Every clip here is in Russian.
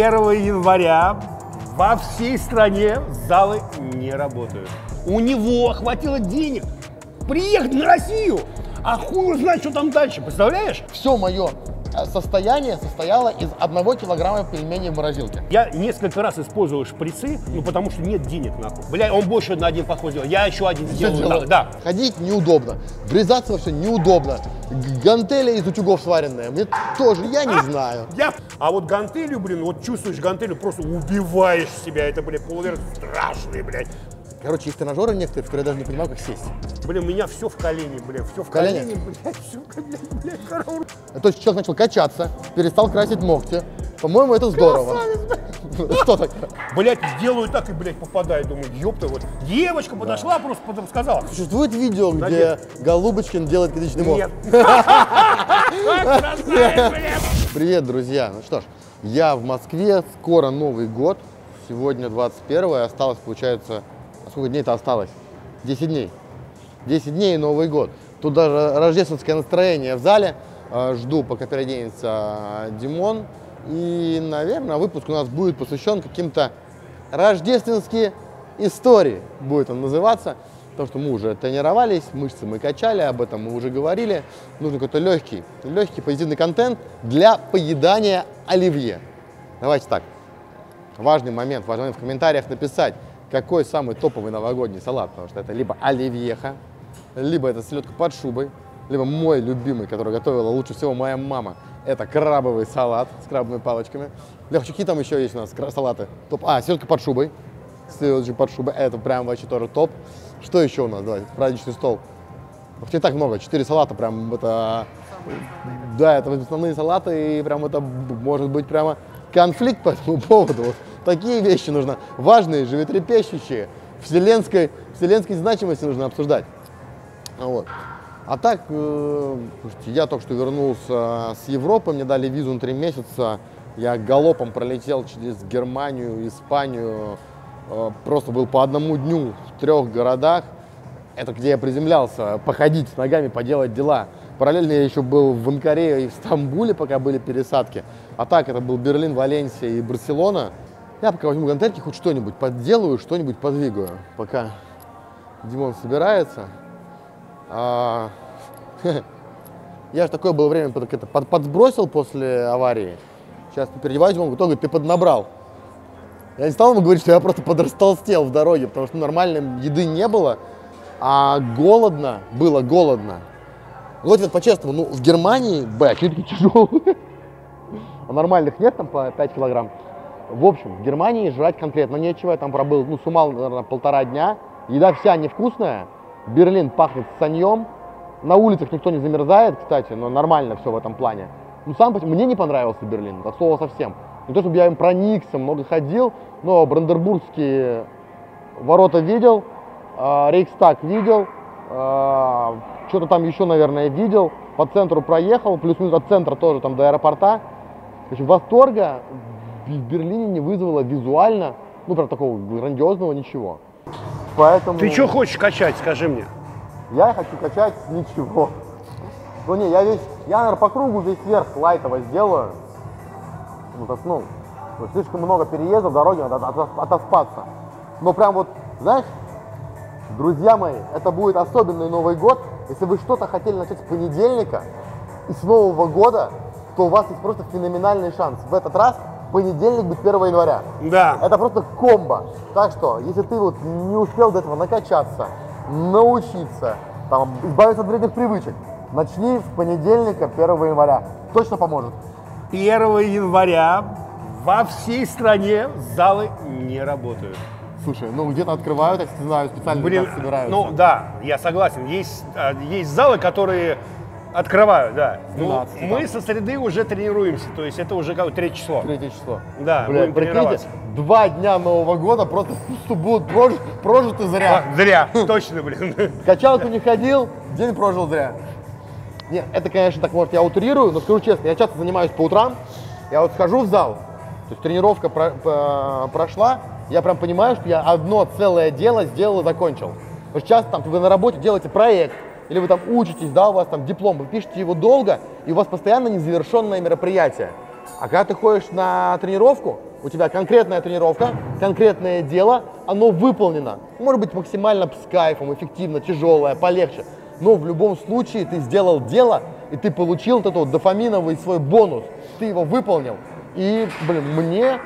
1 января во всей стране залы не работают. У него хватило денег приехать на Россию, а хуй узнать, что там дальше, представляешь? Все мое состояние состояло из 1 килограмма пельменей в морозилке. Я несколько раз использовал шприцы, ну потому что нет денег нахуй. Бля, он больше на один похож делал, я еще один сделал. Да. Ходить неудобно, врезаться во все неудобно. Гантели из утюгов сваренные, мне тоже, я не знаю. А вот гантелью, блин, вот чувствуешь гантелью, просто убиваешь себя, это, блядь, полуверх страшный, блядь. Короче, есть тренажеры некоторые, которые я даже не понимаю, как сесть. Блин, у меня все в колени, блин, все в колени, блядь, все в колени, блядь, короче. То есть человек начал качаться, перестал красить ногти. По-моему, это здорово. Что так? Блядь, сделаю так и, блядь, попадаю, думаю, ёпта, вот. Девочка подошла, просто потом сказала. Существует видео, где Голубочкин делает критичный мозг? Нет. Привет, друзья. Ну что ж, я в Москве, скоро Новый год. Сегодня 21-е, осталось, получается... Сколько дней-то осталось? 10 дней. 10 дней и Новый год. Тут даже рождественское настроение в зале. Жду, пока переоденется Димон. И, наверное, выпуск у нас будет посвящен каким-то рождественские истории. Будет он называться. Потому что мы уже тренировались, мышцы мы качали, об этом мы уже говорили. Нужен какой-то легкий позитивный контент для поедания оливье. Давайте так. Важный момент в комментариях написать. Какой самый топовый новогодний салат, потому что это либо оливьеха, либо это селедка под шубой, либо мой любимый, который готовила лучше всего моя мама, это крабовый салат с крабовыми палочками. Лех, какие там еще есть у нас салаты? Топ. А, селедка под шубой. Селедка под шубой, это прям вообще тоже топ. Что еще у нас? Давайте, праздничный стол. Вообще так много, 4 салата прям это... Да, это основные салаты, и прям это может быть прямо конфликт по этому поводу. Такие вещи нужно, важные, животрепещущие, вселенской значимости нужно обсуждать. Вот. А так, я только что вернулся с Европы, мне дали визу на 3 месяца, я галопом пролетел через Германию, Испанию, просто был по 1 дню в 3 городах, это где я приземлялся, походить с ногами, поделать дела. Параллельно я еще был в Анкаре и в Стамбуле, пока были пересадки, а так это был Берлин, Валенсия и Барселона. Я пока возьму гантельки, хоть что-нибудь подделаю, что-нибудь подвигаю. Пока Димон собирается. Я же такое было время подсбросил после аварии. Сейчас переодеваюсь, Димон, в итоге ты поднабрал. Я не стал ему говорить, что я просто подрастолстел в дороге, потому что нормальной еды не было, а голодно, было голодно. Ну, вот по-честному, ну, в Германии, бля, все-таки тяжелые. А нормальных нет там по 5 килограмм. В общем, в Германии жрать конкретно нечего, я там пробыл, ну, с ума, наверное, 1,5 дня, еда вся невкусная, Берлин пахнет саньем, на улицах никто не замерзает, кстати, но нормально все в этом плане. Ну, сам по себе, мне не понравился Берлин, от слова совсем. Не то, чтобы я им проникся, много ходил, но Бранденбургские ворота видел, Рейхстаг видел, что-то там еще, наверное, видел, по центру проехал, плюс-минус от центра тоже там до аэропорта. В общем, восторга в Берлине не вызвало визуально, ну, прям такого грандиозного ничего. Поэтому... Ты что хочешь качать, скажи мне? Я хочу качать ничего. Ну, не, я, наверное, по кругу весь верх лайтово сделаю. Ну, слишком много переездов, дороги, надо отоспаться. Но прям вот, знаешь, друзья мои, это будет особенный Новый год. Если вы что-то хотели начать с понедельника и с Нового года, то у вас есть просто феноменальный шанс. В этот раз понедельник будет 1 января. Да. Это просто комбо. Так что, если ты вот не успел до этого накачаться, научиться, там, избавиться от вредных привычек, начни с понедельника 1 января. Точно поможет. 1 января во всей стране залы не работают. Слушай, ну где-то открывают, я не знаю, специально собираются. Ну да, я согласен. Есть залы, которые... Открываю, да. 12, ну, мы со среды уже тренируемся, то есть это уже как 3 число. 3 число. Да, будем тренироваться. 2 дня Нового года просто будут прожиты зря. А, зря, точно, блин. Качалку не ходил, день прожил зря. Нет, это, конечно, так может я утрирую, но скажу честно, я часто занимаюсь по утрам, я вот схожу в зал, то есть тренировка прошла, я прям понимаю, что я одно целое дело сделал и закончил. Потому что часто там вы на работе делаете проект, или вы там учитесь, да, у вас там диплом, вы пишете его долго, и у вас постоянно незавершенное мероприятие. А когда ты ходишь на тренировку, У тебя конкретная тренировка, конкретное дело, оно выполнено. Может быть, максимально с кайфом, эффективно, тяжелое, полегче. Но в любом случае ты сделал дело, и ты получил вот этот вот дофаминовый свой бонус. Ты его выполнил. И, блин, мне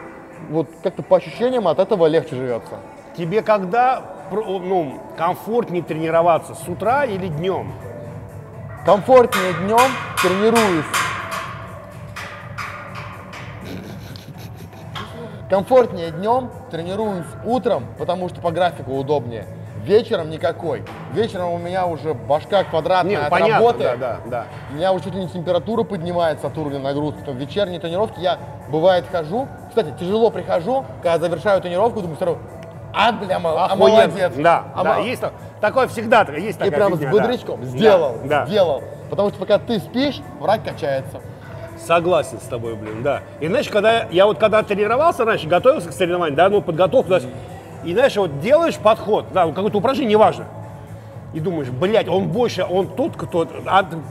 вот как-то по ощущениям от этого легче живется. Тебе когда, ну, комфортнее тренироваться, с утра или днем? Комфортнее днем, тренируюсь. Комфортнее днем, тренируюсь утром, потому что по графику удобнее. Вечером никакой. Вечером у меня уже башка квадратная от работы. Да. У меня уже чуть ли не температура поднимается от уровня нагрузки. В вечерние тренировки я, бывает, хожу. Кстати, тяжело прихожу, когда завершаю тренировку, думаю, второй, бля, молодец. Да, есть такое всегда, есть такое. И прям с бодрячком сделал. Потому что пока ты спишь, враг качается. Согласен с тобой, блин, да. И знаешь, когда я вот когда тренировался раньше, готовился к соревнованиям, да, ну, подготовку, и знаешь, вот делаешь подход, да, какое-то упражнение, неважно, и думаешь, блядь, он больше, он тот, кто,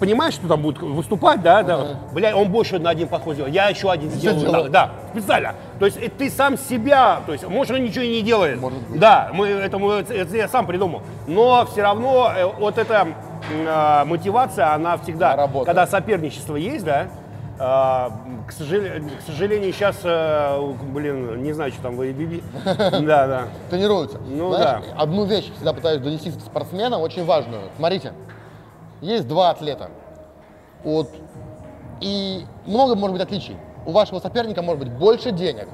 понимаешь, что там будет выступать, да, да, блядь, он больше на один подход сделал, я еще один сделал, да, специально. То есть ты сам себя, то есть, может, он ничего и не делает, да, это я сам придумал, но все равно вот эта мотивация, она всегда, когда соперничество есть, да. К сожалению, сейчас, блин, не знаю, что там вы да. Тренируются. Ну, знаешь, да. Одну вещь всегда пытаюсь донести спортсменам, очень важную. Смотрите, есть два атлета. Вот. И много может быть отличий. У вашего соперника может быть больше денег,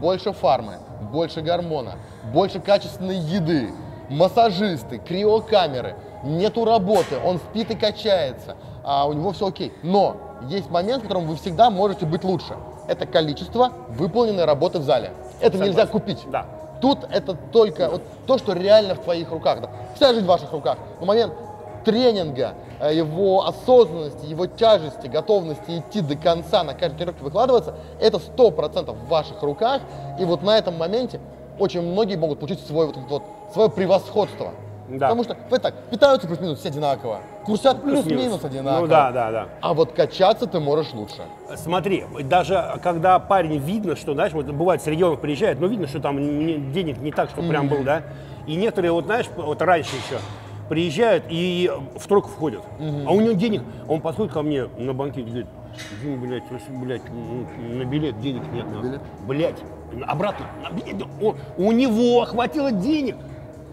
больше фармы, больше гормона, больше качественной еды, массажисты, криокамеры, нету работы, он спит и качается, а у него все окей. Но есть момент, в котором вы всегда можете быть лучше. Это количество выполненной работы в зале. Это нельзя купить. Да. Тут это только вот то, что реально в твоих руках. Да. Вся жизнь в ваших руках. Но момент тренинга, его осознанности, его тяжести, готовности идти до конца, на каждой тренировке выкладываться, это 100% в ваших руках. И вот на этом моменте очень многие могут получить свой, свое превосходство. Да. Потому что так, питаются плюс-минус все одинаково, курсят плюс-минус одинаково, ну, да. А вот качаться ты можешь лучше. Смотри, даже когда парень видно, что, знаешь, вот бывает с регионов приезжает, но видно, что там денег не так, что прям был, да, и некоторые, вот знаешь, вот раньше еще приезжают и в тройку входят, а у него денег, он подходит ко мне на банкет и говорит, блядь, на билет денег нет, блядь, обратно, на билет, у него хватило денег.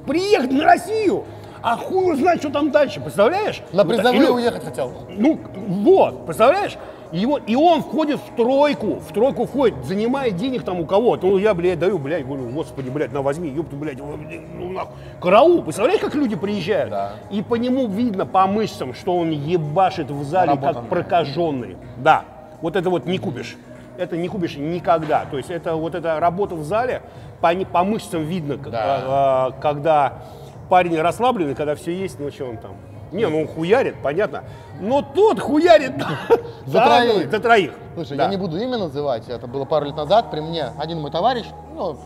Приехать на Россию, а хуй узнать, что там дальше, представляешь? На призовые уехать хотел. Ну, вот, представляешь? И он входит в тройку входит, занимает денег там у кого-то. Ну, я, блядь, даю, блядь, говорю, господи, блядь, на, возьми, ёпту, блядь, ну, нахуй. Караул, представляешь, как люди приезжают? Да. И по нему видно, по мышцам, что он ебашит в зале, как прокаженный. Да, вот это вот не купишь. Это не купишь никогда. То есть это вот эта работа в зале, по мышцам видно, да. Когда парень расслабленный, когда все есть, ну что он там. Не, ну он хуярит, понятно. Но тот хуярит за троих. Слушай, да. Я не буду имя называть, это было пару лет назад, при мне один мой товарищ, ну,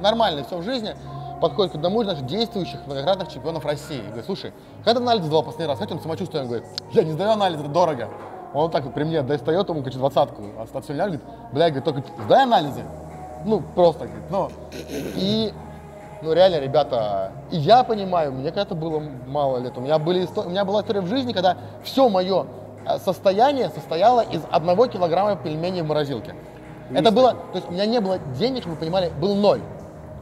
нормальный все в жизни, подходит к одному из наших действующих многократных чемпионов России. И говорит, слушай, когда анализ сдавал последний раз, хотя он самочувствие, он говорит, я не сдаю анализ, это дорого. Он так вот при мне достает, ему, короче, 20-ку, а все говорит, бля, говорит, только сдай анализы. Ну, просто, говорит, ну. И, ну, реально, ребята, и я понимаю, мне когда-то было мало лет, у меня была история в жизни, когда все мое состояние состояло из 1 килограмма пельменей в морозилке. Это было, то есть у меня не было денег, вы понимали, был ноль.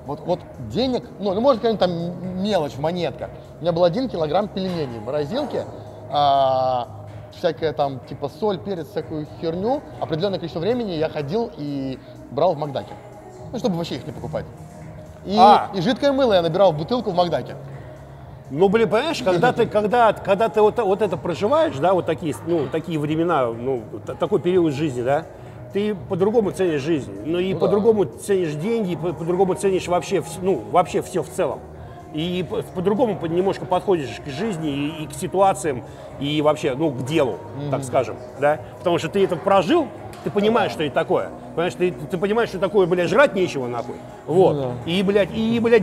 Вот денег, ну, может, какая-нибудь там мелочь, монетка. У меня был 1 килограмм пельменей в морозилке, всякая там, типа, соль, перец, всякую херню. Определенное количество времени я ходил и брал в Макдаке. Ну, чтобы вообще их не покупать. И жидкое мыло я набирал в бутылку в Макдаке. Ну, блин, понимаешь, когда ты вот это проживаешь, да, вот такие времена, ну, такой период жизни, да, ты по-другому ценишь жизнь. Ну, и по-другому ценишь деньги, по-другому ценишь вообще, ну, вообще все в целом. И по-другому немножко подходишь к жизни и к ситуациям, и вообще, ну, к делу, так скажем, да? Потому что ты это прожил, ты понимаешь, что это такое. Понимаешь, ты понимаешь, что такое, блядь, жрать нечего, нахуй. Вот. И, блядь,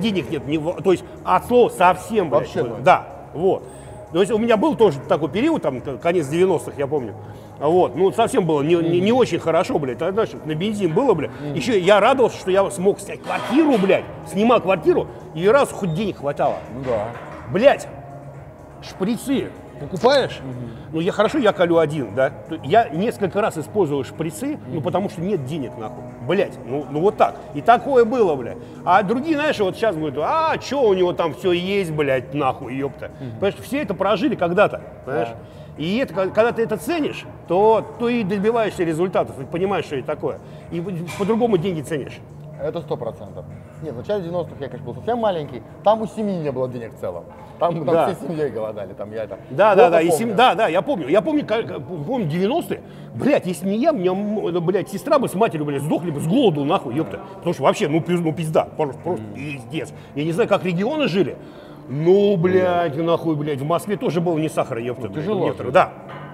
денег нет. То есть от слова совсем, блядь. Вообще, да, вот. То есть у меня был тоже такой период, там, конец 90-х, я помню. Вот, ну совсем было не очень хорошо, блядь, тогда на бензин было, блядь. Еще я радовался, что я смог снять квартиру, блядь, снимал квартиру, и раз хоть денег хватало. Ну да. Блядь, шприцы. Покупаешь? Ну, я хорошо, я колю один, да. Я несколько раз использовал шприцы, ну, потому что нет денег, нахуй. Блять, ну вот так. И такое было, блядь. А другие, знаешь, вот сейчас говорят, а, чё у него там все есть, блядь, нахуй, ёпта. Потому что все это прожили когда-то, понимаешь? Да. И это, когда ты это ценишь, то и добиваешься результатов, и понимаешь, что это такое. И по-другому деньги ценишь. Это 100%. Нет, в начале 90-х я, конечно, был совсем маленький. Там у семьи не было денег в целом. Там да. Все семьей голодали. Там я это. Да, да, да, я помню. Я помню, 90-е. Блядь, если не я, у меня, блядь, сестра бы с матерью, блядь, сдохли бы с голоду, нахуй, ёпта. Потому что вообще, ну пизда, просто пиздец. Я не знаю, как регионы жили. Ну, блядь, нахуй, блядь, в Москве тоже было не сахара, ёпта. Ну, тяжело. Да,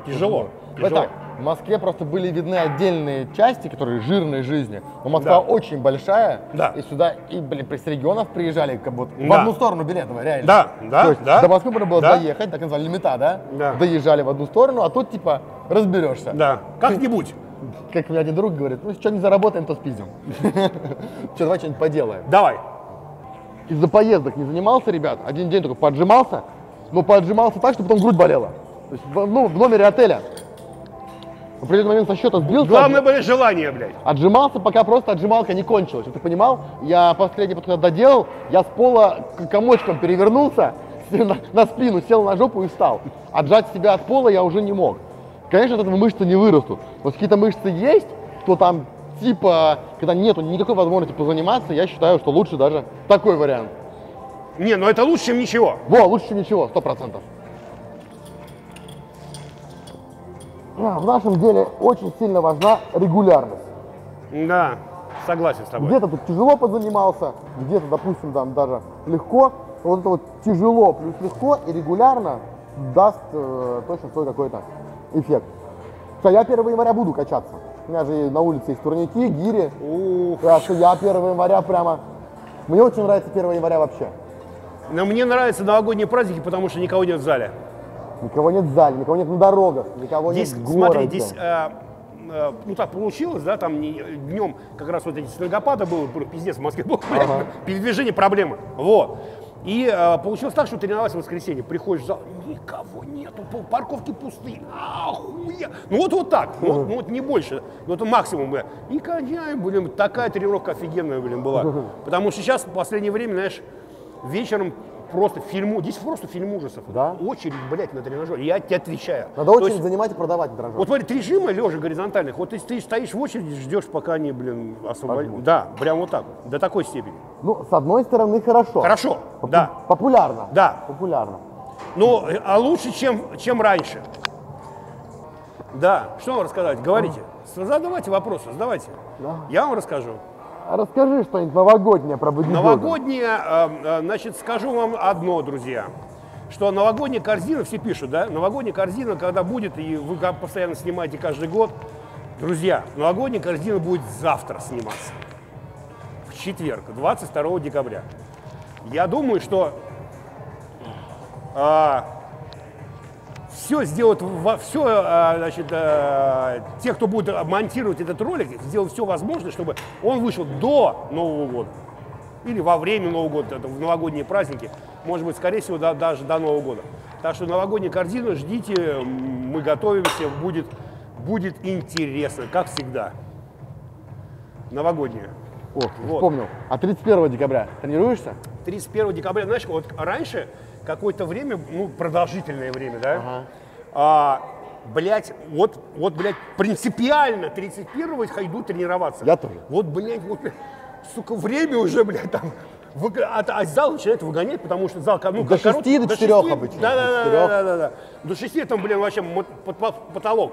тяжело. Тяжело. В Москве просто были видны отдельные части, которые жирной жизни. Но Москва очень большая, и сюда, блин, с регионов приезжали как будто в одну сторону Билетово, реально. До Москвы можно было доехать, так называли лимита, да? Доезжали в одну сторону, а тут типа разберешься. Да, как-нибудь. Как у меня один друг говорит, ну что не заработаем, то спиздим. Что, давай что-нибудь поделаем. Давай. Из-за поездок не занимался, ребят, один день только поджимался, но поджимался так, что потом грудь болела. То есть, ну, в номере отеля. В определенный момент со счета сбился. Главное было желание, блядь. Отжимался, пока просто отжималка не кончилась. Ты понимал? Я последний подход доделал, я с пола комочком перевернулся, на спину, сел на жопу и встал. Отжать себя от пола я уже не мог. Конечно, от этого мышцы не вырастут. Вот какие-то мышцы есть, то там типа, когда нету никакой возможности позаниматься, я считаю, что лучше даже такой вариант. Не, ну это лучше, чем ничего. Во, лучше, чем ничего, 100%. В нашем деле очень сильно важна регулярность. Да, согласен с тобой. Где-то тут тяжело позанимался, где-то, допустим, там даже легко. Вот это вот тяжело плюс легко и регулярно даст точно свой какой-то эффект. Что, я 1 января буду качаться. У меня же на улице есть турники, гири. Что я 1 января прямо... Мне очень нравится 1 января вообще. Но мне нравятся новогодние праздники, потому что никого нет в зале. Никого нет в зале, никого нет на дорогах, никого здесь, нет в городе. Смотри, здесь, ну так получилось, да, там днем как раз вот эти снегопады было, пиздец, в Москве было, передвижение проблемы, вот. И получилось так, что тренировался в воскресенье, приходишь в зал, никого нету, парковки пустые, ахуя, ну вот так, ну вот не больше, ну это максимум, бля. И, конечно, блин, такая тренировка офигенная, блин, была, потому что сейчас в последнее время, знаешь, вечером просто фильм, здесь просто фильм ужасов. Да? Очередь, блядь, на тренажере. Я тебе отвечаю. Надо очередь есть, занимать и продавать тренажер. Вот смотри, 3 жима лежа горизонтальных. Вот если ты стоишь в очереди, ждешь, пока они, блин, освободят. Да, прям вот так. До такой степени. Ну, с одной стороны, хорошо. Хорошо. Да. Популярно. Да. Популярно. Ну, а лучше, чем раньше. Да. Что вам рассказать? Говорите. Задавайте вопросы, задавайте. Да. Я вам расскажу. Расскажи что-нибудь новогоднее про бодибилдинг. Новогоднее, значит, скажу вам одно, друзья, что новогодняя корзина, все пишут, да, новогодняя корзина, когда будет, и вы постоянно снимаете каждый год, друзья, новогодняя корзина будет завтра сниматься, в четверг, 22 декабря. Я думаю, что все сделают, значит, те, кто будет монтировать этот ролик, сделают все возможное, чтобы он вышел до Нового года. Или во время Нового года, в новогодние праздники. Может быть, скорее всего, даже до Нового года. Так что новогоднюю корзину ждите, мы готовимся, будет интересно, как всегда. Новогодняя. О, вот. Вспомнил. А 31 декабря тренируешься? 31 декабря, знаешь, вот раньше... Какое-то время, ну, продолжительное время, да? Блять, вот, блядь, принципиально 31-го иду тренироваться. Я тоже. Вот, блядь, сука, время уже, блядь, там. А зал начинает выгонять, потому что зал, ну, до 6 до 4 обычно. Да. До 6 там, блин, вообще потолок.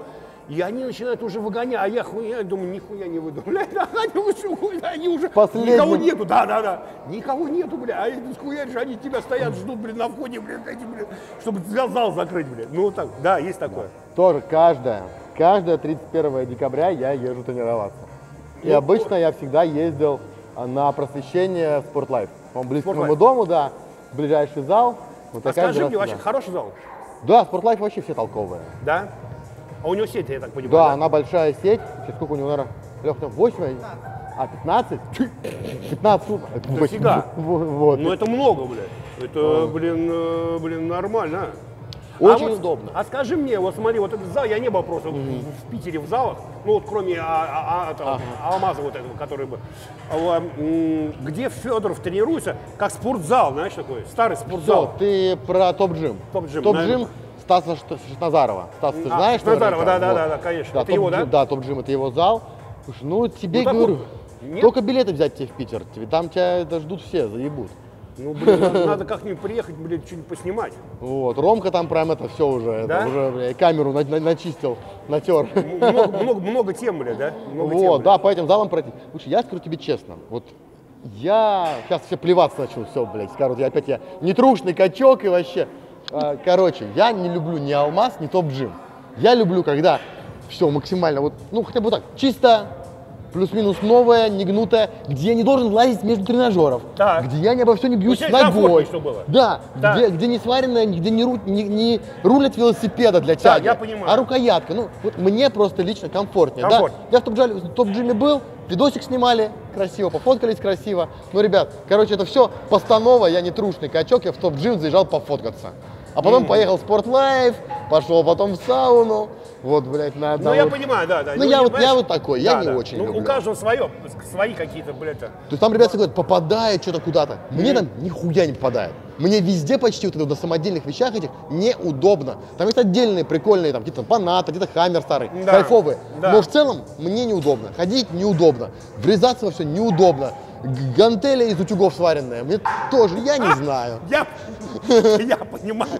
И они начинают уже выгонять, а я хуя, думаю, нихуя не выйду, блядь, они уже, никого нету, да, никого нету, блядь, а эти хуя же, они тебя стоят, ждут, блядь, на входе, блядь, чтобы зал закрыть, блядь, ну вот так, да, есть такое. Тоже каждое 31 декабря я езжу тренироваться, и обычно я всегда ездил на просвещение Спортлайф, он близко к моему дому, да, ближайший зал. А скажи мне, вообще хороший зал? Да, Спортлайф вообще все толковые. Да? А у него сеть, я так понимаю. Да, да? Она большая сеть. Сейчас сколько у него, наверное, Леха, 8? А, 15? 15 суток. Это фига. Вот. Ну это много, блядь. Это, блин, нормально. Очень удобно. А скажи мне, вот смотри, вот этот зал, я не был просто в Питере в залах, ну вот кроме Алмаза вот этого, который бы, где Федоров тренируется, как спортзал, знаешь, такой, старый спортзал. Все, ты про Топ-джим. Топ-джим Стаса Назарова. Стас, ты знаешь? Назарова, да, конечно. Это его, да? Да, Топ-джим, это его зал. Слушай, ну тебе, говорю, только билеты взять тебе в Питер, там тебя ждут все, заебут. Ну, блин, надо как-нибудь приехать, блин, что-нибудь поснимать. Вот, Ромка там прям это все уже, да? Это уже, блин, камеру начистил, натер. Много тем, блин, да? Много вот, тем, да, по этим залам пройти. Слушай, я скажу тебе честно, вот я сейчас все плеваться начал, все, блядь, скажут, я опять нетрушный качок и вообще. Короче, я не люблю ни Алмаз, ни Топ-джим. Я люблю, когда все максимально, вот, ну, хотя бы вот так, чисто, плюс-минус новая, не гнутая, где я не должен лазить между тренажеров, так. Где я не обо все не бьюсь ногой, было. Да, так. Где не сваренная, где не рулят велосипеда для тяги, да, я понимаю. А рукоятка, ну вот мне просто лично комфортнее. Комфорт. Да? Я в Топ-джиме был, видосик снимали, красиво, пофоткались красиво, но, ребят, короче, это все постанова, я не трушный качок, я в Топ-джим заезжал пофоткаться. А потом поехал в Спортлайф, пошел потом в сауну, вот, блядь, на одного. Ну, я понимаю, да. Ну, я вот такой, я не очень люблю. У каждого свое, свои какие-то, блядь. То есть там ребята говорят, попадает что-то куда-то. Мне там нихуя не попадает. Мне везде почти вот это на самодельных вещах этих неудобно. Там есть отдельные прикольные, там где-то банаты, где-то хаммер старый, кайфовые. Но в целом мне неудобно, ходить неудобно, врезаться во все неудобно. Гантели из утюгов сваренные, мне тоже, я не знаю. Я понимаю.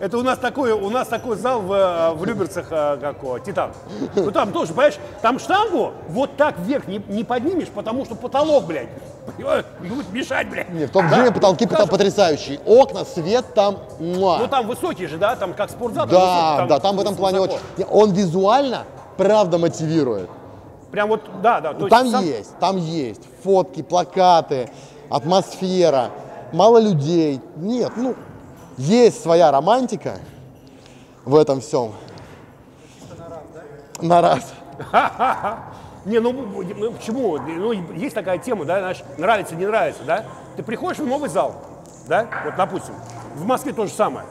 Это у нас такой зал в Люберцах, как Титан. Ну там тоже, понимаешь, там штангу вот так вверх не поднимешь, потому что потолок, блядь, будет мешать, блядь. Нет, в Топ-джиме потолки потрясающие, окна, свет там. Ну там высокий же, да, там как спортзал. Да, там в этом плане очень. Он визуально, правда, мотивирует. Прям вот, да. То там есть, фотки, плакаты, атмосфера, мало людей. Нет, ну, есть своя романтика в этом всем. На раз, да? Не, ну почему? Ну, есть такая тема, да, знаешь, нравится, не нравится, да? Ты приходишь в новый зал, да? Вот, допустим, в Москве то же самое,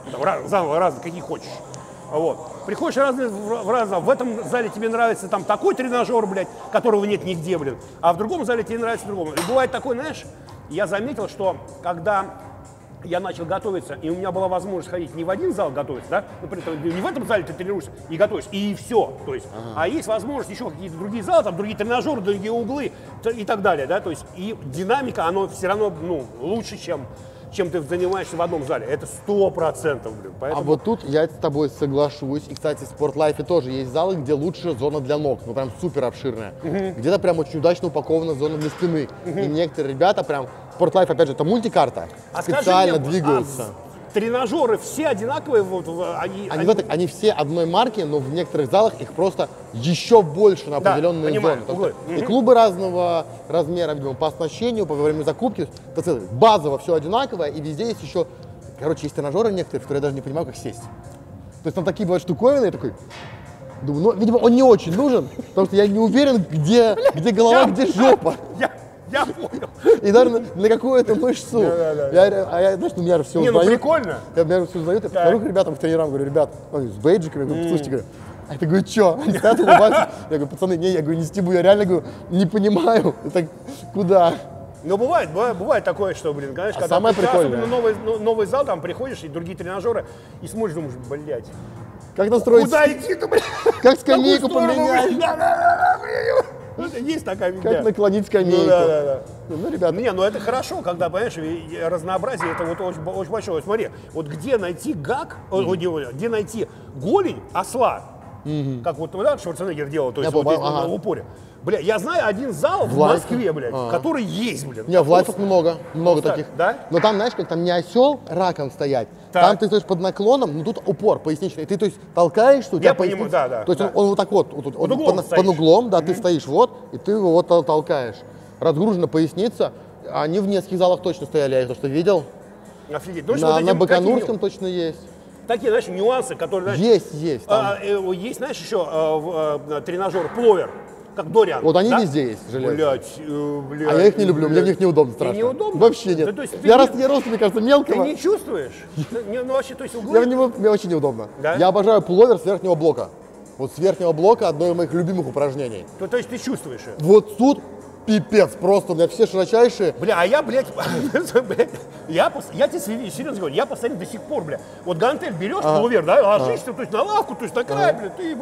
залы разные, какие хочешь. Вот. Приходишь разные, в этом зале тебе нравится там такой тренажер, блядь, которого нет нигде, блин, а в другом зале тебе нравится другому. И бывает такой, знаешь, я заметил, что когда я начал готовиться, и у меня была возможность ходить не в один зал готовиться, да, например, не в этом зале ты тренируешься и готовишься, и все, то есть, а есть возможность еще какие-то другие залы, там другие тренажеры, другие углы и так далее, да, то есть, и динамика, она все равно, ну, лучше, чем ты занимаешься в одном зале. Это 100%, блин. Поэтому... А вот тут я с тобой соглашусь. И, кстати, в Спортлайфе тоже есть залы, где лучше зона для ног. Ну, прям супер обширная. Где-то прям очень удачно упакована зона для спины. И некоторые ребята прям... Спортлайф, опять же, это мультикарта. Специально двигаются. Тренажеры все одинаковые? Вот, они все одной марки, но в некоторых залах их просто еще больше на определенные зоны. И клубы разного размера, видимо, по оснащению, по времени закупки. Базово все одинаковое, и везде есть еще... Короче, есть тренажеры некоторые, в которые я даже не понимаю, как сесть. То есть там такие бывают штуковины, я такой... Думаю, ну, видимо, он не очень нужен, потому что я не уверен, где голова, где жопа. Я понял. И даже на какую-то мышцу. Я, знаешь, меня же все узнают. Не, ну прикольно. Меня же все узнают. Я подхожу к ребятам, к тренерам, говорю, ребят, с бейджиками, говорю, слушайте, говорю, а ты, говорю, что? Они стоят, улыбаются. Я говорю, пацаны, не, я говорю, не стебу, я реально, говорю, не понимаю, это куда? Ну, бывает такое, что, блин, конечно, когда самое прикольное. Особенно новый зал, там приходишь, и другие тренажеры, и смотришь, думаешь, блядь. Как настроить? Куда идти-то, блядь? Как скамейку поменять? Есть такая видео. Как наклонить скамейку. Ну, ребята. Не, ну это хорошо, когда, понимаешь, разнообразие, это вот очень большое. Смотри, вот где найти где найти голень осла, как вот Шварценеггер делал, то есть вот здесь на упоре. Бля, я знаю один зал в Москве, блядь, который есть, блин. Не, в лайфах много таких. Да? Но там, знаешь, как там не осел раком стоять, там ты стоишь под наклоном, но тут упор поясничный. Ты, то есть, толкаешься, у тебя поясничный. То есть он вот так вот, под углом, да, ты стоишь вот, и ты его вот толкаешь. Разгружена поясница, они в нескольких залах точно стояли, я их то, что видел. Офигеть. На Баканурском точно есть. такие, знаешь, нюансы, которые... Знаешь, есть. Есть, знаешь, еще тренажер пловер. Как Дориан. Вот они везде есть, железо. А я их не люблю, мне в них неудобно страшно. Неудобно? Вообще нет. Я рос, мне кажется, мелкого. Ты не чувствуешь? Мне очень неудобно. Я обожаю пловер с верхнего блока. Вот с верхнего блока одно из моих любимых упражнений. То есть ты чувствуешь его? Вот тут пипец, просто у меня все широчайшие. Бля, а я, блядь, я тебе серьезно говорю, я постоянно до сих пор, бля. Вот гантель берешь, пловер, да, ложишься, то есть на лавку, то есть такая, бля, ты...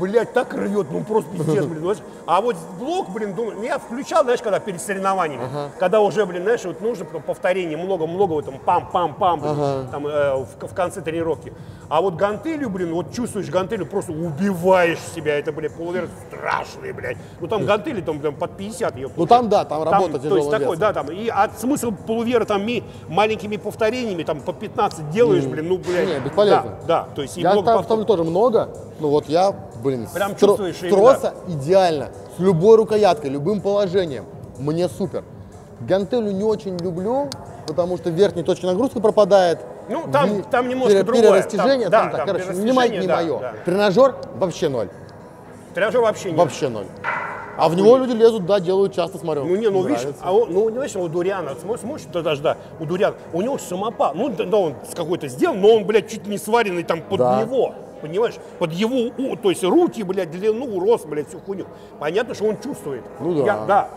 Блять, так рвет, ну просто пиздец, блин. Знаешь. А вот блок, блин, думаю, я включал, знаешь, когда перед соревнованиями, когда уже, блин, знаешь, вот нужно повторение, много-много, вот там пам-пам-пам, там в конце тренировки. А вот гантелью, блин, вот чувствуешь гантелью, просто убиваешь себя, это, блин, полувер страшный, блядь. Ну там гантели там прям под 50, ее. Ну там, да, там работа тяжелым весом. То есть такой, да, там, и смысл полувера там маленькими повторениями, там по 15 делаешь, блин, ну, блядь. Не, бесполезно. Да, то есть и много повторений. Я там тоже много, ну вот я... Блин, прям чувствуешь троса идеально, с любой рукояткой, любым положением. Мне супер. Гантелю не очень люблю, потому что верхняя точка нагрузки пропадает. Ну, там немножко другое. Перерастяжение, там, короче, не мое. Тренажер вообще ноль. Тренажер вообще нет. Вообще ноль. А в него люди лезут, да, делают часто, смотрю. Ну, не, ну, видишь, а он, ну, знаешь, у Дуриана, смотришь, даже, да, у Дуриана, у него самопал, ну, да, он какой-то сделал, но он, блядь, чуть не сваренный там под него. Понимаешь, под его, то есть руки, блядь, длину, рост, блядь, всю хуйню. Понятно, что он чувствует. Ну да.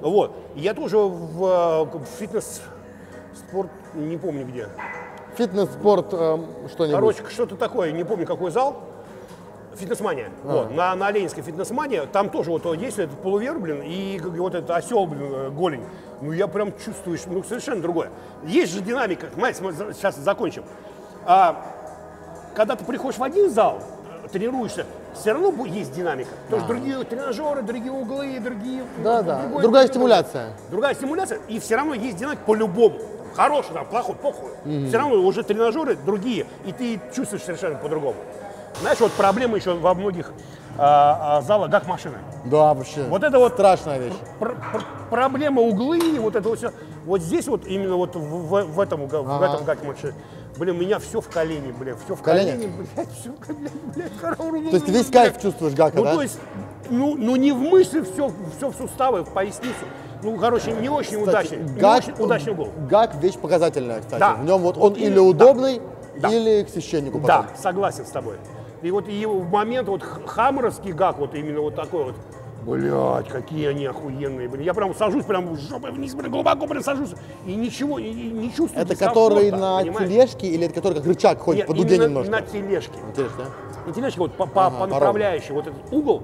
Вот. Я тоже в фитнес-спорт, не помню где. Фитнес-спорт что-нибудь. Короче, что-то такое, не помню какой зал. Фитнес-мания. Вот, на Ленинской фитнес-мания. Там тоже вот есть этот полувер, блин, и вот этот осел, блин, голень. Ну я прям чувствую, ну совершенно другое. Есть же динамика. Мать, сейчас закончим. Когда ты приходишь в один зал, тренируешься, все равно есть динамика. Потому что другие тренажеры, другие углы, другие... Другая стимуляция. Другая стимуляция, и все равно есть динамика по-любому. Хороший, там, плохой, похуй. Все равно уже тренажеры другие, и ты чувствуешь совершенно по-другому. Знаешь, вот проблема еще во многих залах, как машины. Да, вообще. Вот это вот страшная вещь. Проблема углы, вот это вот все. Вот здесь вот именно вот в этом, как машины. Блин, у меня все в колени, блин, все в колени, блядь, все, блядь, корову. То есть ты весь кайф чувствуешь гака, да? Ну, то есть, ну не в мышцы, все в суставы, в поясницу. Ну, короче, не очень удачный, удачный угол. Гак вещь показательная, кстати. Да. В нем вот он или удобный, или к священнику потом. Да, согласен с тобой. И вот в момент вот хаммеровский гак, вот именно вот такой вот. Блять, какие они охуенные, блин. Я прям сажусь, прям жопой вниз, блин, глубоко прям сажусь. И ничего не чувствую. Это который на тележке или это который как рычаг ходит по дуге немножко? На тележке. На тележке вот по направляющей вот этот угол.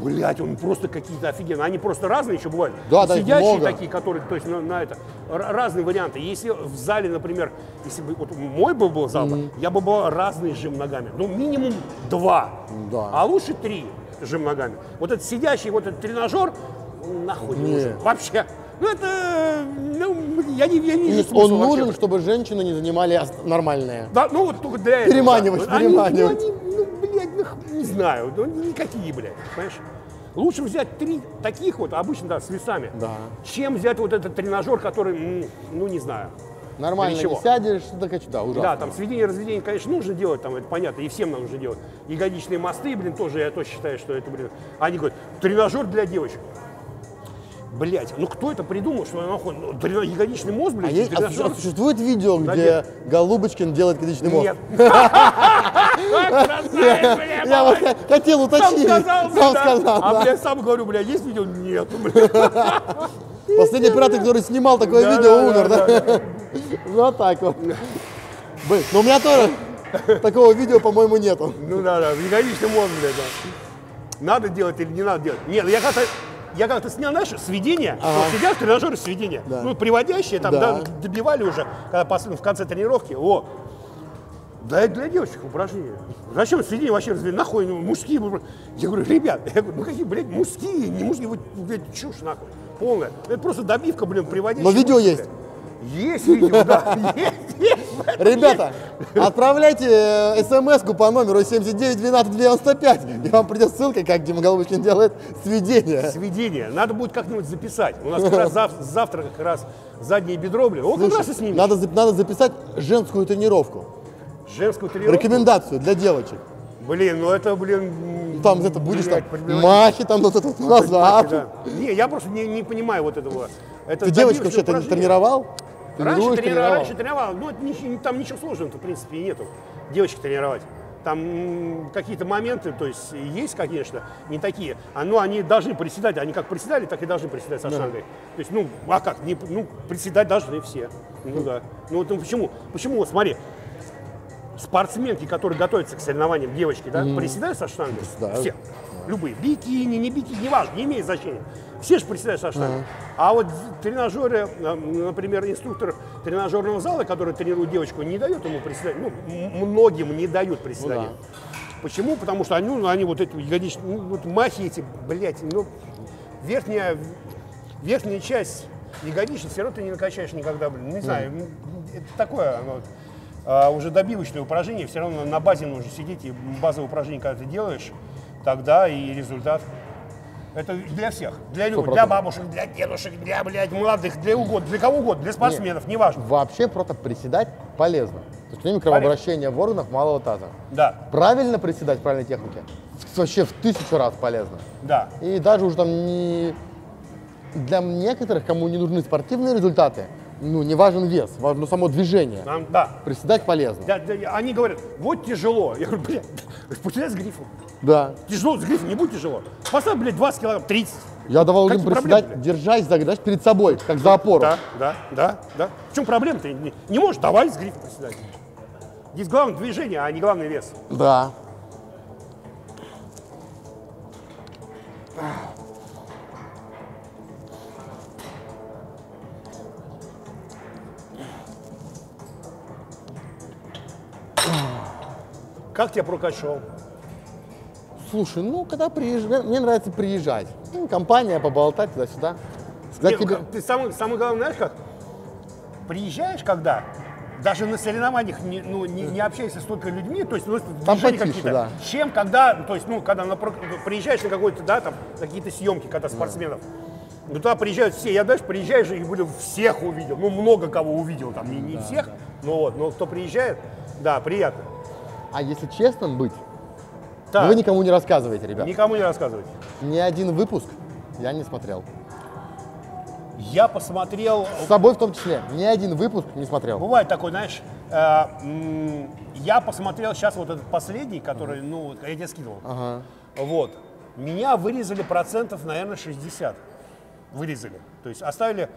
Блять, он просто какие-то офигенные. Они просто разные еще бывают. Сидящие такие, которые, то есть на это. Разные варианты. Если в зале, например, если бы вот мой бы был зал, я бы был разный жим ногами. Ну, минимум 2, а лучше 3. Жим ногами. Вот этот сидящий, вот этот тренажер, нахуй не нужен. Вообще. Ну это, ну, я не вижу смысла. Он нужен, вообще, чтобы женщины не занимали нормальные. Да, ну вот только для этого. Переманивать, да. Переманивать. Они, блядь, не знаю, никакие, блядь, понимаешь? Лучше взять 3 таких вот, обычно, да, с весами, чем взять вот этот тренажер, который, ну, не знаю. Нормально не сядешь, да, ужасно. Да, там сведение-разведение, конечно, нужно делать, там, это понятно, и всем нам нужно делать. Ягодичные мосты, блин, тоже, я тоже считаю, что это, блин, они говорят, тренажер для девочек. Блять, ну кто это придумал, что он ягодичный мост, блин? А существует видео, где Голубочкин делает ягодичный мост? Нет. Я вот хотел уточнить. Сам сказал, а я сам говорю, бля, есть видео? Нет, бля. Последний пират, который снимал такое видео, умер, да? Вот так вот. Блин, ну у меня тоже такого видео, по-моему, нету. Ну да, ягодичный мост, блядь, да. Надо делать или не надо делать? Нет, я как-то снял наше сведение, вот сидят тренажеры сведения. Да. Ну, приводящие, там, да, добивали уже, когда в конце тренировки. О, да это для девочек упражнения. Зачем сведения вообще разве? Нахуй, ну, мужские. Я говорю, ребят, ну какие, блядь, мужские, не мужские, вы, блядь, чушь, нахуй, полная. Это просто добивка, блин, приводящая. Но видео есть. Есть видео, да, есть. Ребята, отправляйте смс-ку по номеру 79-12-95, и вам придет ссылка, как Дима Голубочкин делает сведение. Сведение. Надо будет как-нибудь записать. У нас как раз завтра как раз заднее бедро, блин. О, как раз и снимем. Надо записать женскую тренировку. Женскую тренировку? Рекомендацию для девочек. Блин, ну это, блин... Там это будешь, блядь, там, махи, там, вот этот назад. Да. Не, я просто не понимаю вот этого. Это ты девочку вообще тренировал? Раньше тренировал. Ну, там ничего сложного, в принципе, и нету. Девочек тренировать. Там какие-то моменты, то есть есть, конечно, не такие. Но они должны приседать. Они как приседали, так и должны приседать со штангой. То есть, ну, а как? Ну, приседать должны все. Ну да. Ну, почему? Почему? Смотри. Спортсменки, которые готовятся к соревнованиям, девочки, да, приседают со штангой? Все. Любые. Бикини, не бикини, неважно, не имеет значения. Все же приседают со штангой. А вот тренажеры, например, инструктор тренажерного зала, который тренирует девочку, не дает ему приседать. Ну, многим не дают приседания. Ну, да. Почему? Потому что они вот эти ягодичные, ну, вот махи эти, блядь, ну, верхняя часть ягодичных все равно ты не накачаешь никогда, блин. Не знаю, это такое, оно, уже добивочное упражнение, все равно на базе нужно сидеть, и базовое упражнение, когда ты делаешь, тогда и результат. Это для всех, для людей, для бабушек, для дедушек, для, блядь, молодых, для угодно, для кого угодно, для спортсменов, неважно. Вообще просто приседать полезно. То есть время кровообращения в органах малого таза. Да. Правильно приседать, правильной технике, вообще в 1000 раз полезно. Да. И даже уже там не... Для некоторых, кому не нужны спортивные результаты, ну, не важен вес, важно само движение. Да. Приседать полезно. Да, они говорят, вот тяжело. Я говорю, блядь, приседай с грифом. Да. Тяжело с грифом, не будет тяжело. Поставь, блядь, 20 килограмм, 30. Я давал им приседать, держась, знаешь, перед собой, как за опору. Да. В чем проблема-то? Не можешь, давай с грифом приседать. Здесь главное движение, а не главный вес. Да. Как тебя прокачал? Слушай, ну, когда приезжаешь, мне нравится приезжать. Ну, компания, поболтать туда-сюда. Ты самое главное, знаешь как? Приезжаешь, когда даже на соревнованиях не общаешься с только людьми, то есть движения какие-то. Да. Чем, когда, то есть, ну, когда приезжаешь на какой-то, да, там, какие-то съемки, когда спортсменов. Ну, туда приезжают все. Я дальше приезжаешь и всех увидел. Ну, много кого увидел, там, не всех, но кто приезжает, да, приятно. А если честным быть, так, вы никому не рассказываете, ребят. Никому не рассказывайте. Ни один выпуск я не смотрел. Я посмотрел... С собой в том числе. Ни один выпуск не смотрел. Бывает такой, знаешь, я посмотрел сейчас вот этот последний, который, ну, я тебе скидывал. Ага. Вот. Меня вырезали процентов, наверное, 60. Вырезали. То есть оставили...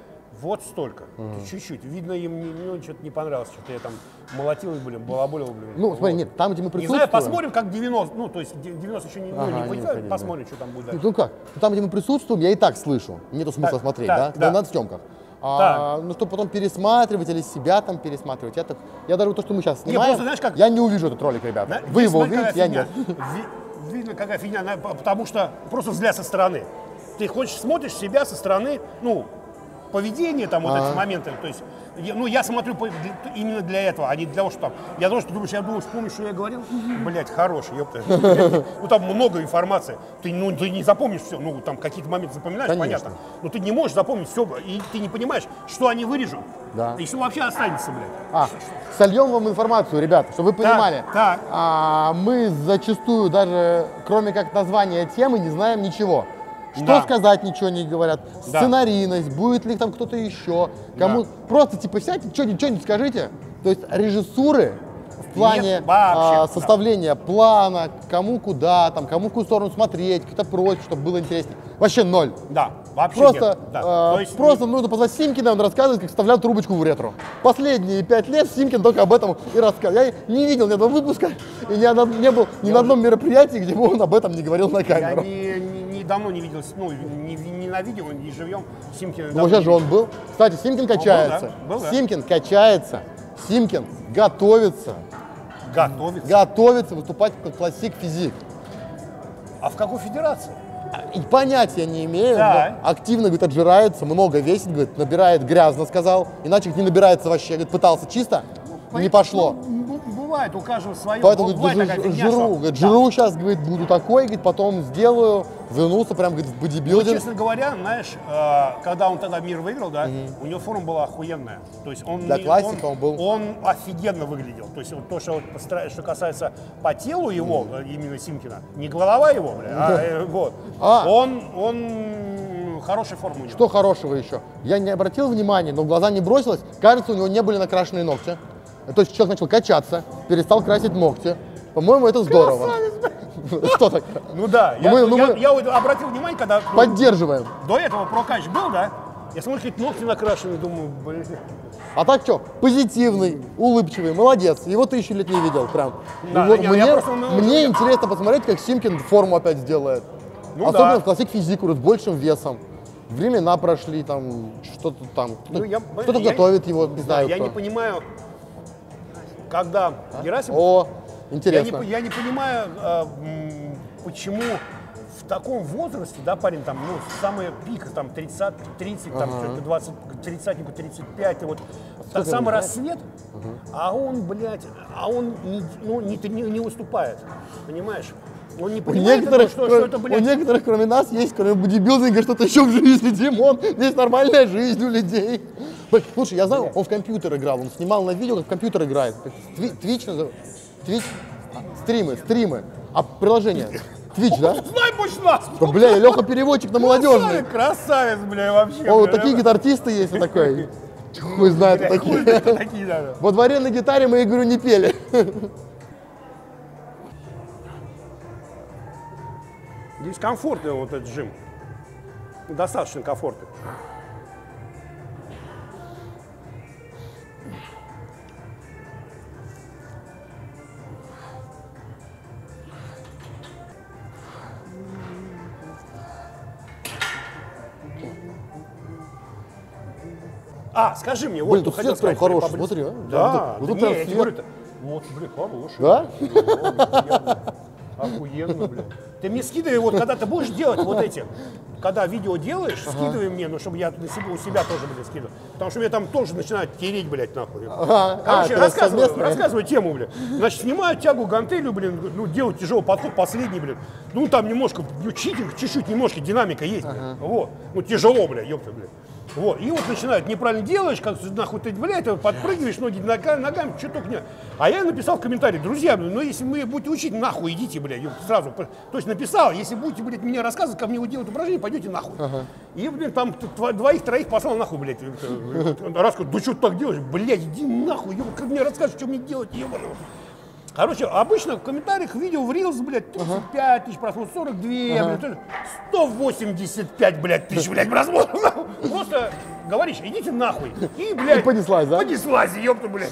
Вот столько, чуть-чуть. Видно, им что-то не понравилось, что-то я там молотил, балаболил. Ну, смотри, нет, там, где мы присутствуем... Не знаю, посмотрим, как 90, ну, то есть 90 еще не выйдет, посмотрим, что там будет дальше. Ну, как, там, где мы присутствуем, я и так слышу, нету смысла смотреть, да, на съемках. Ну, чтобы потом пересматривать или себя там пересматривать, я даже то, что мы сейчас снимаем, я не увижу этот ролик, ребята. Вы его увидите, я нет. Видно, какая фигня, потому что просто взгляд со стороны. Ты хочешь, смотришь себя со стороны, ну... поведение, там, вот эти моменты, то есть, ну, я смотрю именно для этого, а не для того, что там, я думаю, вспомню, что я говорил, блядь, хорош, ёпта, ну, там много информации, ты не запомнишь все, ну, там, какие-то моменты запоминаешь, понятно, но ты не можешь запомнить все, и ты не понимаешь, что они вырежут, и что вообще останется, блядь. Сольем вам информацию, ребят, чтобы вы понимали, мы зачастую даже, кроме как названия темы, не знаем ничего. Что сказать, ничего не говорят, сценарийность, будет ли там кто-то еще, кому просто типа сядьте, ничего не скажите. То есть режиссуры в плане составления плана, кому куда, там, кому какую сторону смотреть, кто-то прочь, чтобы было интереснее. Вообще ноль. Да, вообще просто, просто нужно позвать Симкина, он рассказывает, как вставлял трубочку в ретро. Последние 5 лет Симкин только об этом и рассказывал. Я не видел ни одного выпуска, и не был ни на одном мероприятии, где бы он об этом не говорил на камеру. Давно не видел, ну, не на видео, не живьем. Симкин. Ну, сейчас же он был. Кстати, Симкин качается. Симкин качается. Симкин готовится. Готовится выступать как классик физик. А в какой федерации? И понятия не имею. Да. Активно, говорит, отжирается, много весит, говорит, набирает грязно, сказал. Иначе не набирается вообще. Говорит, пытался чисто, не пошло. бывает, у каждого свое. Поэтому, говорит, жру сейчас, говорит, буду такой, говорит, потом сделаю, вернулся прям, говорит, в бодибилдинг. Ну, честно говоря, знаешь, когда он тогда мир выиграл, да, у него форма была охуенная. То есть он, для классика он был. Он офигенно выглядел. То есть вот то, что, что касается по телу его, именно Симкина, не голова его, бля, хорошая форма у него. Что хорошего еще? Я не обратил внимания, но в глаза не бросилось. Кажется, у него не были накрашенные ногти. То есть человек начал качаться, перестал красить ногти. По-моему, это здорово. Что так? Ну да, я обратил внимание, когда... Поддерживаем. До этого прокач был, да? Я смотрю, какие ногти накрашены, думаю, блин. А так что? Позитивный, улыбчивый, молодец. Его 1000 лет не видел, прям. Мне интересно посмотреть, как Симкин форму опять сделает. Особенно в классик физику с большим весом. Времена прошли, там, что-то там. Кто-то готовит его, не знаю. Я не понимаю, когда Герасимов... О, интересно. Я не понимаю, почему в таком возрасте, да, парень, там, ну, самый пик, там, 30, там, 20, 30, 35, вот, самый рассвет, а он, блядь, не уступает, понимаешь? Он не понимает, у некоторых, кроме нас, есть, кроме бодибилдинга, что-то еще в жизни, Димон. Здесь нормальная жизнь у людей. Слушай, я знаю, он в компьютер играл, он снимал на видео, как в компьютер играет. Твич называется. Твич? Стримы. А приложение? Твич, да? Знай больше нас! Бля, Леха переводчик на молодежный. Красавец, бля, вообще. Вот такие гитаристы есть, такой. Хуй знает, такие. Во дворе на гитаре мы игру не пели. Здесь комфортный вот этот жим, достаточно комфортный. А, скажи мне, вот тут хотел сказать, хороший, смотри, да, вот тут прям свет. Вот, блин, хороший. Да? Охуенно, блин. Ты мне скидывай, вот когда ты будешь делать вот эти, когда видео делаешь, скидывай мне, ну, чтобы я у себя тоже, блин, скидывал. Потому что меня там тоже начинают тереть, блядь, нахуй. Короче, рассказываю тему, блин. Значит, снимаю тягу гантелью, блин, ну, делаю тяжелый подход, последний, блин. Ну, там немножко, ну, читинг, чуть-чуть немножко динамика есть, блин. Вот. Ну, тяжело, блядь, ёпта, блядь. Вот, и вот начинают, неправильно делаешь, как нахуй ты, блядь, подпрыгиваешь, ноги ногами, что только не. А я написал в комментарии, друзья, ну если вы будете учить, нахуй идите, блядь, сразу. То есть написал, если будете, блядь, мне рассказывать, как мне вот делать упражнение, пойдете нахуй. И, блядь, там двоих-троих послал нахуй, блядь. Раз, да что ты так делаешь, блядь, иди нахуй, как мне рассказываешь, что мне делать, ебаный. Короче, обычно в комментариях видео в Рилс, блядь, 35 тысяч просмотров, 42, блядь, 185, блядь, тысяч, блядь, просмотров. Просто говоришь, идите нахуй. И, блядь, понеслась, да? Понеслась, ёпта, блядь.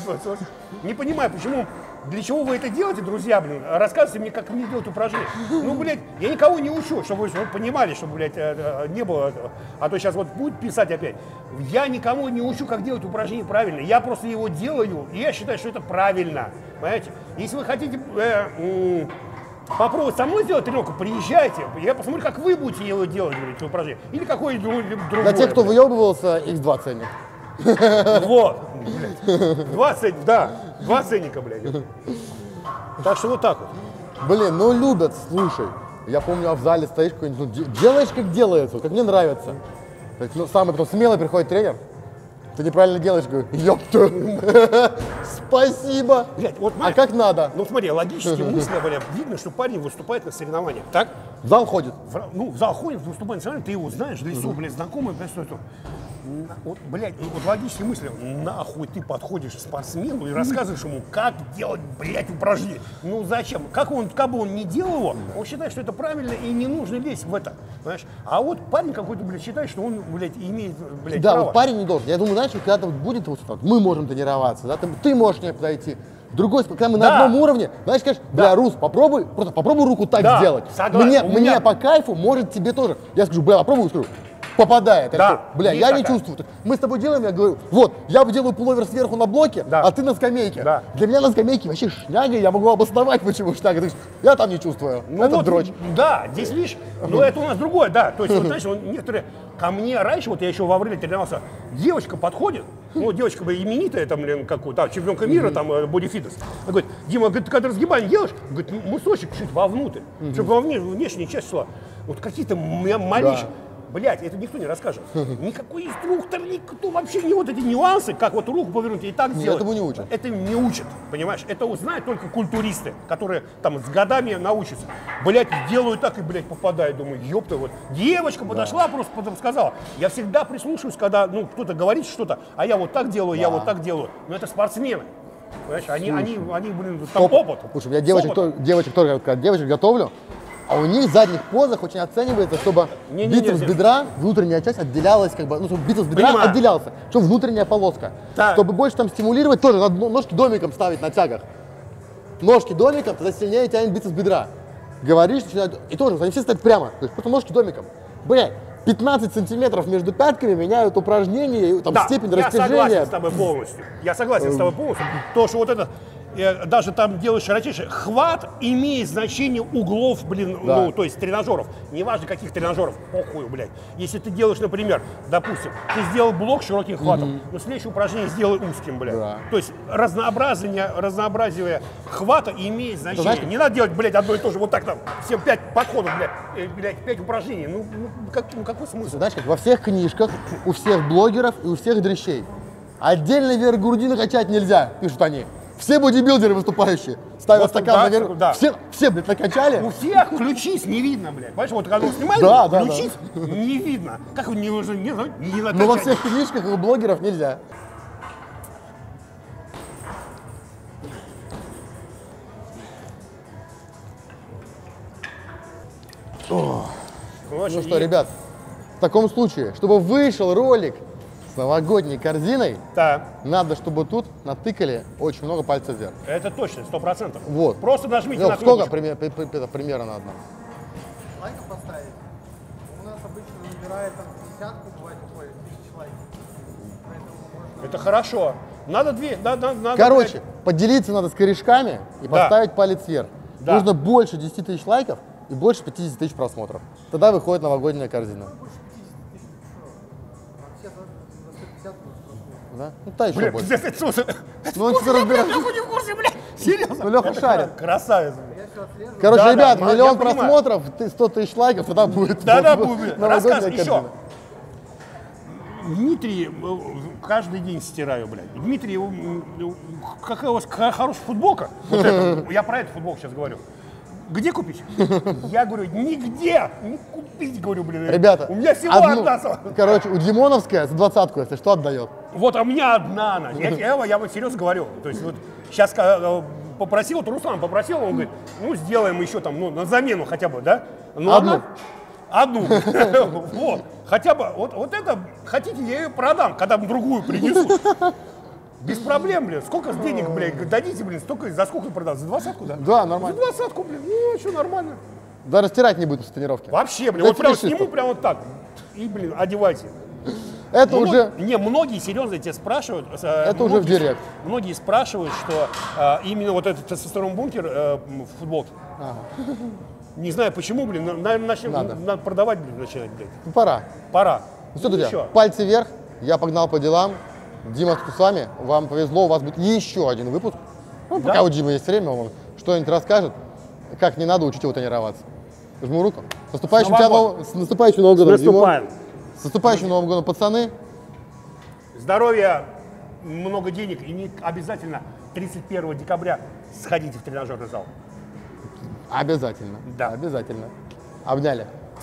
Не понимаю, почему, для чего вы это делаете, друзья, блин, рассказывайте мне, как мне делать упражнение. Ну, блядь, я никого не учу, чтобы вы понимали, чтобы, блядь, не было этого. А то сейчас вот будет писать опять. Я никому не учу, как делать упражнение правильно. Я просто его делаю, и я считаю, что это правильно. Понимаете? Если вы хотите попробовать со мной сделать тренировку, приезжайте, я посмотрю, как вы будете его делать, говорит, упражнение. Или какое-нибудь другое. Для тех, кто выебывался, X2 ценник. Вот, блядь. 20, да, 2 ценника, блядь. Так что вот так вот. Блин, ну любят, слушай. Я помню, а в зале стоишь какой-нибудь, ну, делаешь, как делается, как мне нравится. Так, ну, самый потом смелый приходит тренер. Ты неправильно делаешь, говорю, ёпта, спасибо, блядь, вот, а как надо? Ну смотри, логически мысли, блядь, видно, что парень выступает на соревнованиях, так? В зал ходит. Ну, в зал ходит, выступает на соревнованиях, ты его знаешь, в лесу, блядь, знакомый, блядь, что это? Вот, блядь, вот логически мысли, нахуй ты подходишь к спортсмену и рассказываешь ему, как делать, блядь, упражнение. Ну зачем? Как бы он не делал его, он считает, что это правильно и не нужно лезть в это, понимаешь? А вот парень какой-то, блядь, считает, что он, блядь, имеет, блядь, право. Да, вот парень не должен. Я думаю, знаешь, когда будет вот так, мы можем тренироваться, да, ты можешь мне подойти. Другой, когда мы на одном уровне, знаешь, конечно, бля, Рус, попробуй, просто попробуй руку так сделать. Мне по кайфу, может тебе тоже. Я скажу, бля, попробуй, скажу. попадает. Да. Бля, я не чувствую. Мы с тобой делаем, я говорю, вот, я делаю пуловер сверху на блоке, а ты на скамейке. Для меня на скамейке вообще шняга, я могу обосновать, почему шняга. Я там не чувствую. Это дрочь. Да, здесь, видишь, но это у нас другое, да. То есть, вот, знаешь, некоторые ко мне раньше, вот я еще во время тренировался, девочка подходит, ну, девочка бы именитая, там, какую-то, чемпионка мира, там, бодифитнес. Она говорит, Дима, говорит, ты когда разгибание делаешь, говорит, мысочек чуть вовнутрь, чтобы во внешняя часть шла. Вот какие-то малейшие. Блять, это никто не расскажет. Никакой инструктор, никто вообще не вот эти нюансы, как вот руку повернуть и так сделать. Этому не учат. Это не учат, понимаешь? Это узнают только культуристы, которые там с годами научатся. Блять, делаю так и, блять, попадаю. Думаю, ёпта, вот девочка подошла, просто потом сказала. Я всегда прислушиваюсь, когда, ну, кто-то говорит что-то, а я вот так делаю, я вот так делаю. Но это спортсмены. Понимаешь, они, блин, там опыт. Слушай, у меня девочек тоже, когда девочек готовлю, а у них в задних позах очень оценивается, чтобы бицепс бедра, внутренняя часть отделялась, как бы, ну, чтобы бицепс бедра отделялся, чтобы внутренняя полоска. Так. Чтобы больше там стимулировать, тоже надо ножки домиком ставить на тягах. Ножки домиком, тогда сильнее тянет бицепс бедра. Говоришь, начинают, и тоже, они все стоят прямо, то есть просто ножки домиком. Блядь, 15 сантиметров между пятками меняют упражнение, там, да, степень растяжения. Я согласен с тобой полностью, то, что вот это... Даже там делаешь широчайший хват, имеет значение углов, блин, ну, то есть тренажеров. Неважно, каких тренажеров, похуй, блядь. Если ты делаешь, например, допустим, ты сделал блок широким хватом, но следующее упражнение сделай узким, блядь. То есть разнообразие хвата имеет значение. Знаешь, не надо делать, блядь, одно и то же, вот так там, все 5 подходов, блядь, 5 упражнений. Ну, какой смысл? Знаешь, как во всех книжках, у всех блогеров и у всех дрищей. Отдельно вверх груди накачать нельзя, пишут они. Все бодибилдеры выступающие ставят вот стакан наверх, все, блядь, накачали. У всех ключиц не видно, блядь. Понимаешь, вот когда он снимает, ключиц не видно. Как он не накачать? Но во всех книжках у блогеров нельзя. Ну что, ребят, в таком случае, чтобы вышел ролик с новогодней корзиной, надо, чтобы тут натыкали очень много пальцев вверх. Это точно, 100%. Вот. Просто нажмите на кнопку. Сколько примерно на одном? Лайков поставить. У нас обычно набирает там 50, бывает около 1000 лайков. Можно... Это хорошо. Надо две. Надо, короче, поделиться надо с корешками и поставить палец вверх. Да. Нужно больше 10 тысяч лайков и больше 50 тысяч просмотров. Тогда выходит новогодняя корзина. Да? Ну, та еще блин, больше. Ну, он что-то разбирает. Леха не в курсе, блядь. Серьезно? Леха шарит. Красавец. Короче, ребят, миллион просмотров, 100 тысяч лайков, тогда будет. Да-да, будет. Рассказывай еще. Дмитрий, каждый день стираю, блядь. Дмитрий, какая у вас хорошая футболка. Вот это, я про эту футболку сейчас говорю. Где купить? Я говорю, нигде не купить, говорю, блин. Ребята, у меня всего одна. Короче, у Димоновская за 20-ку, если что, отдает. Вот, а у меня одна она. Я вам серьезно говорю. То есть вот сейчас попросил, вот Руслан попросил, он говорит, ну сделаем еще там, ну на замену хотя бы, да? Ну, одну. Вот, хотя бы, вот это, хотите, я ее продам, когда другую принесу. Без проблем, блин. Сколько денег, блядь, дадите, блин, столько, за сколько продать? За 20-ку, да? Да, нормально. За 20-ку, блин, ну, что, нормально. Да, растирать не будут с тренировки. Вообще, блин, вот прям сниму, прям вот так. И, блин, одевайте. Это уже... Не, многие, серьезно, тебя спрашивают... Это уже в директ. Многие спрашивают, что именно вот этот тестостерон бункер в футболке. Не знаю, почему, блин, наверное, надо продавать, блин, начинать, блядь. Ну, пора. Пора. Ну, что, друзья, пальцы вверх, я погнал по делам. Дима с вами, вам повезло, у вас будет еще один выпуск. Ну, пока у Димы есть время, он вам что-нибудь расскажет, как не надо учить его тренироваться. Жму руку. С наступающим Новым годом, Дима. С наступающим Новым годом, пацаны. Здоровья, много денег и не обязательно 31 декабря сходите в тренажерный зал. Обязательно. Да. Обязательно. Обняли.